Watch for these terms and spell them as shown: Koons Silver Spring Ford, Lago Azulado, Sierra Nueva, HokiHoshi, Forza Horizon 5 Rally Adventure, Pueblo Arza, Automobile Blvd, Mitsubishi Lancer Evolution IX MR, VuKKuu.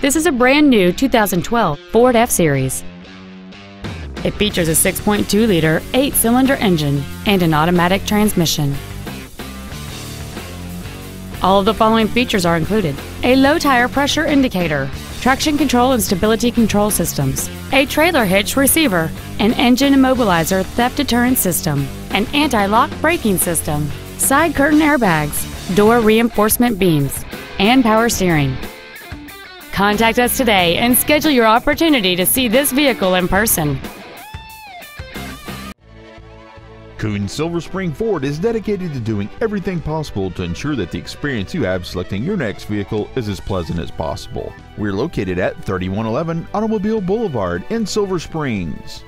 This is a brand new 2012 Ford F-Series. It features a 6.2-liter, 8-cylinder engine and an automatic transmission. All of the following features are included: a low tire pressure indicator, traction control and stability control systems, a trailer hitch receiver, an engine immobilizer theft deterrent system, an anti-lock braking system, side curtain airbags, door reinforcement beams, and power steering. Contact us today and schedule your opportunity to see this vehicle in person. Koons Silver Spring Ford is dedicated to doing everything possible to ensure that the experience you have selecting your next vehicle is as pleasant as possible. We're located at 3111 Automobile Boulevard in Silver Springs.